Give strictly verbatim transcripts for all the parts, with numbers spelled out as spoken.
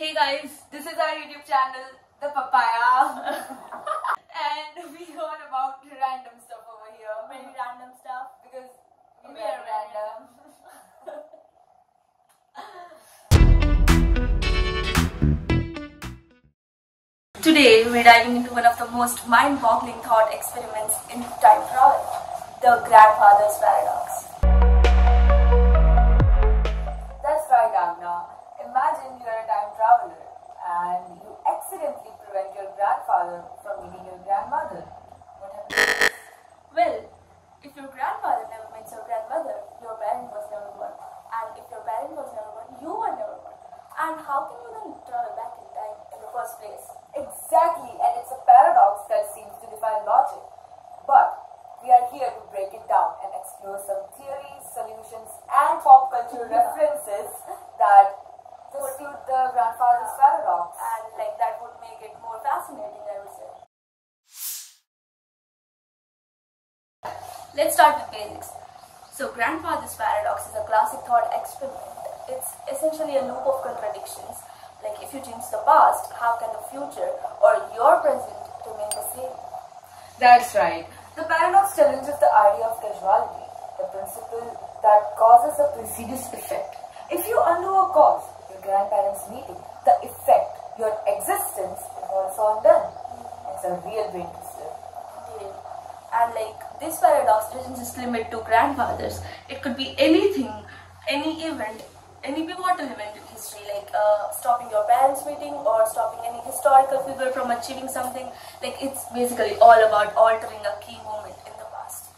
Hey guys, this is our YouTube channel, The Papaya. And we heard about random stuff over here. Very random stuff because we, we are random. random. Today we're diving into one of the most mind-boggling thought experiments in time travel, The Grandfather's Paradox. Imagine you are a time traveler and you accidentally prevent your grandfather from meeting your grandmother. What happens? Well, if your grandfather never met your grandmother, your parent was never born. And if your parent was never born, you were never born. And how can you then travel back in time in the first place? Exactly, and it's a paradox that seems to defy logic. But we are here to break it down and explore some theories, solutions, and pop culture references that dispute the grandfather's paradox, and like that would make it more fascinating, I would say. Let's start with basics. So grandfather's paradox is a classic thought experiment. It's essentially a loop of contradictions. Like, if you change the past, how can the future or your present remain the same? That's right. The paradox challenges the idea of causality, the principle that causes a precedence effect. If you undo a cause, grandparents meeting, the effect, your existence is also undone. Mm-hmm. It's a real brain twister. Yeah. And like, this paradox doesn't just limit to grandfathers. It could be anything, any event, any pivotal event in history, like uh, stopping your parents meeting or stopping any historical figure from achieving something. Like, it's basically all about altering a key moment in the past.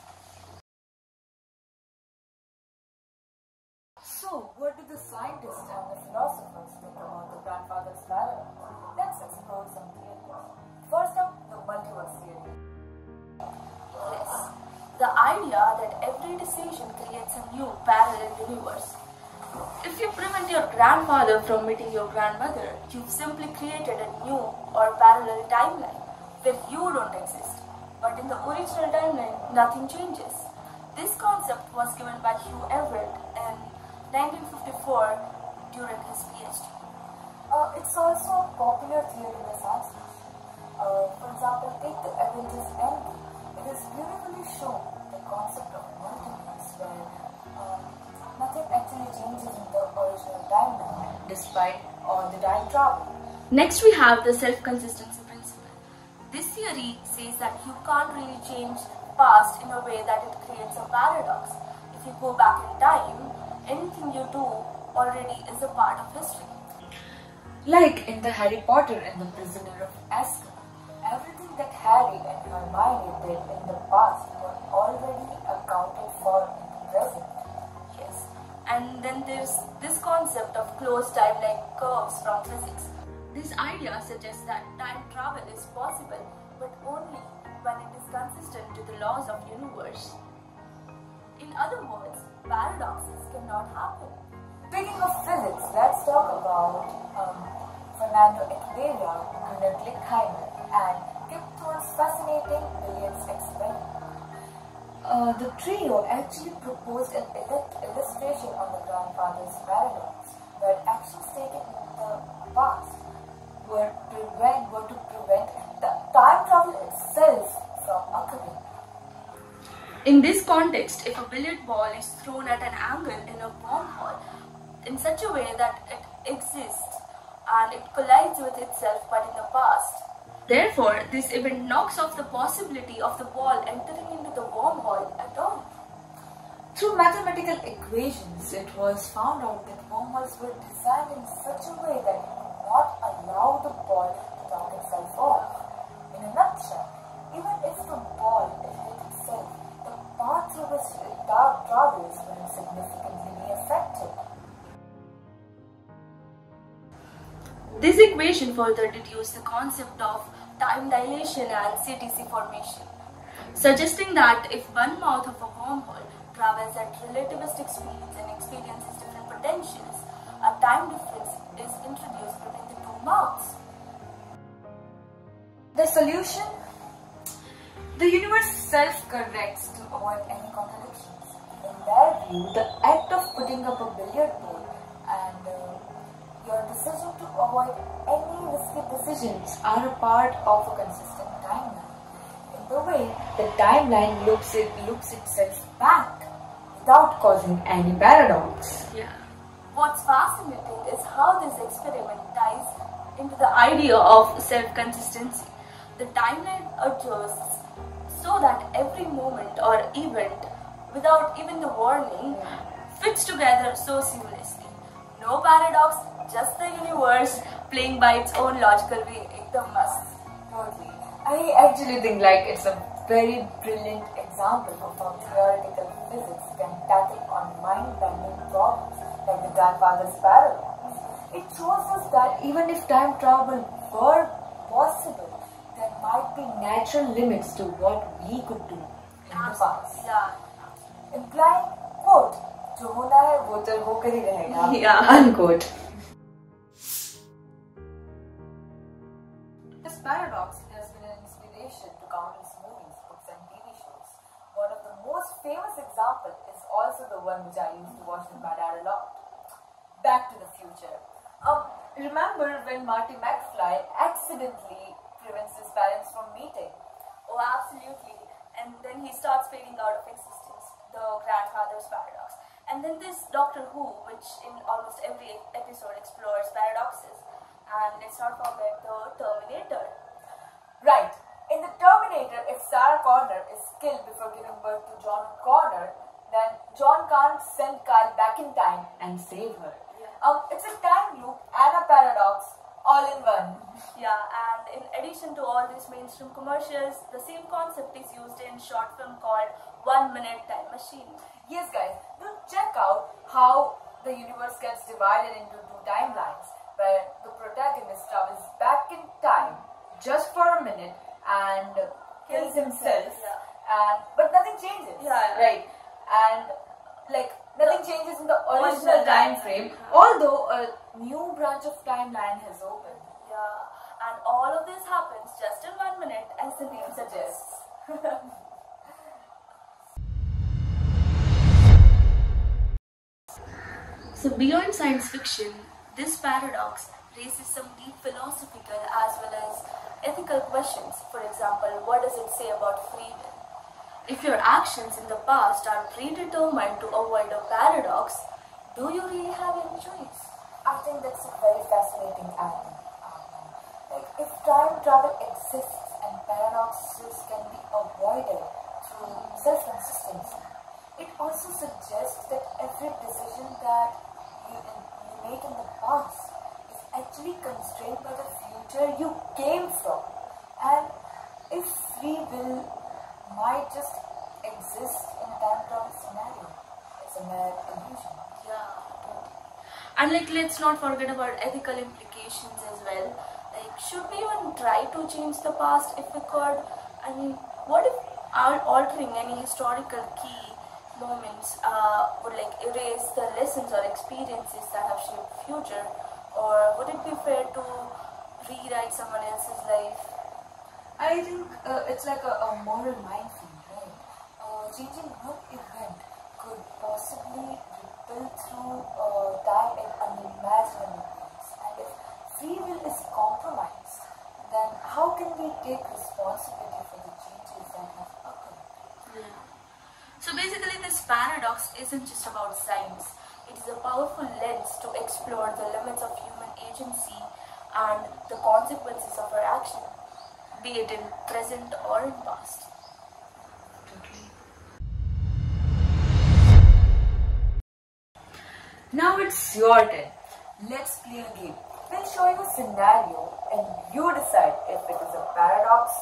So, what did the scientists and the philosophers think about the grandfather's paradox? Let's explore some theories. First up, the multiverse theory. Yes, the idea that every decision creates a new parallel universe. If you prevent your grandfather from meeting your grandmother, you've simply created a new or parallel timeline where you don't exist. But in the original timeline, nothing changes. This concept was given by Hugh Everett and nineteen fifty-four during his PhD. Uh, it's also a popular theory in the science fiction. Uh, for example, take the Avengers Endgame. It is beautifully shown the concept of multiverse where uh, nothing actually changes in the original timeline despite all the time travel. Next, we have the self-consistency principle. This theory says that you can't really change the past in a way that it creates a paradox. If you go back in time, anything you do already is a part of history. Like in the Harry Potter and the Prisoner of Azkaban, everything that Harry and Hermione did in the past were already accounted for in the present. Yes, and then there's this concept of closed timeline curves from physics. This idea suggests that time travel is possible, but only when it is consistent to the laws of the universe. In other words, paradoxes cannot happen. Speaking of physics, let's talk about um, Fernando Echeveria, Gunter Klimek, and Kip Thorne's fascinating Williams experiment. Uh, the trio actually proposed an illustration on the grandfather's paradox, where actions taken in the past were, prevent, were to prevent the time travel itself from occurring. In this context, if a billiard ball is thrown at an angle in a wormhole in such a way that it exists and it collides with itself but in the past. Therefore, this event knocks off the possibility of the ball entering into the wormhole at all. Through mathematical equations, it was found out that wormholes were designed in such a way that it would not allow the ball to knock itself off. In a nutshell, even if the ball is hit itself, path through which it travels will significantly be affected. This equation further deduces the concept of time dilation and C T C formation, suggesting that if one mouth of a wormhole travels at relativistic speeds and experiences different potentials, a time difference is introduced between the two mouths. The solution? The universe self-corrects to avoid any contradictions. In their view, the act of putting up a billiard ball and uh, Your decision to avoid any risky decisions are a part of a consistent timeline. In the way, the timeline loops, it, loops itself back without causing any paradox. Yeah. What's fascinating is how this experiment ties into the idea of self-consistency. The timeline adjusts so that every moment or event, without even the warning, fits together so seamlessly. No paradox, just the universe playing by its own logical way. I actually think like it's a very brilliant example of how theoretical physics can tackle on mind-bending problems like The Grandfather's Paradox. It shows us that even if time travel were possible, there might be natural limits to what we could do in the past. Yeah. Implying, quote, जो होना है वो तो होकर ही रहेगा, yeah, unquote. This paradox has been an inspiration to countless movies, books, and T V shows. One of the most famous examples is also the one which I used to watch with my dad a lot, Back to the Future. Um, remember when Marty McFly accidentally prevents his parents from meeting? Oh, absolutely. And then he starts fading out of existence. The Grandfather's Paradox. And then this Doctor Who, which in almost every episode explores paradoxes. And let's not forget the Terminator. Right. In the Terminator, if Sarah Connor is killed before giving birth to John Connor, then John can't send Kyle back in time and save her. Yeah. Um, it's a time loop and a paradox all in one. Yeah, and in addition to all these mainstream commercials, the same concept is used in short film called One Minute Time Machine. Yes guys, do check out how the universe gets divided into two timelines, where the protagonist travels back in time just for a minute and kills himself, himself yeah. and but nothing changes. Yeah, right. And like nothing changes in the original time frame, although a new branch of timeline has opened. Yeah, and all of this happens just in one minute, as the name suggests. So beyond science fiction, this paradox raises some deep philosophical as well as ethical questions. For example, what does it say about free will? If your actions in the past are predetermined to avoid a paradox, do you really have any choice? I think that's a very fascinating idea. Like, if time travel exists and paradoxes can be avoided through self-consistency, it also suggests that every decision that you, you make in the past is actually constrained by the future you came from. And if free will might just exist in a time travel scenario, it's a mere illusion. Yeah. And like, let's not forget about ethical implications as well. Like, should we even try to change the past if we could? I mean, what if our altering any historical key moments uh, would like erase the lessons or experiences that have shaped the future? Or would it be fair to rewrite someone else's life? I think uh, it's like a, a moral minefield, right? Uh, changing one event could possibly ripple through uh, time in unimaginable ways. And if free will is compromised, then how can we take responsibility for the changes that have occurred? Yeah. So basically, this paradox isn't just about science. It is a powerful lens to explore the limits of human agency and the consequences of our actions, be it in present or in past. Okay. Now it's your turn. Let's play a game. We'll show you a scenario and you decide if it is a paradox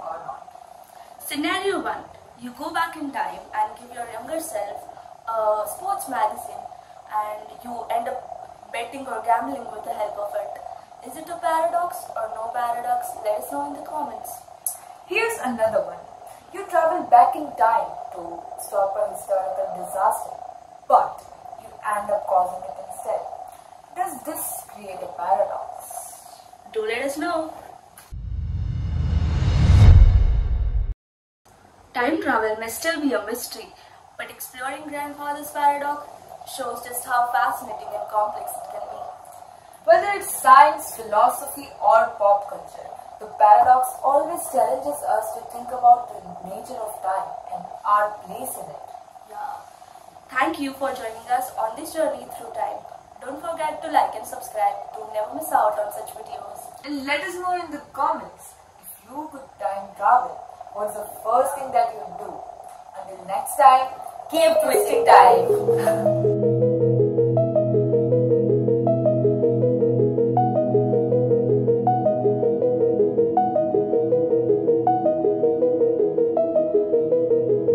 or not. Scenario one. You go back in time and give your younger self a sports magazine and you end up betting or gambling with the help of it. Is it a paradox or no paradox? Let us know in the comments. Here's another one. You travel back in time to stop a historical disaster, but you end up causing it instead. Does this create a paradox? Do let us know. Time travel may still be a mystery, but exploring Grandfather's Paradox shows just how fascinating and complex it can be. Whether it's science, philosophy or pop culture, the paradox always challenges us to think about the nature of time and our place in it. Yeah. Thank you for joining us on this journey through time. Don't forget to like and subscribe to never miss out on such videos. And let us know in the comments, if you could time travel, what's the first thing that you'll do? Until next time, keep twisting time!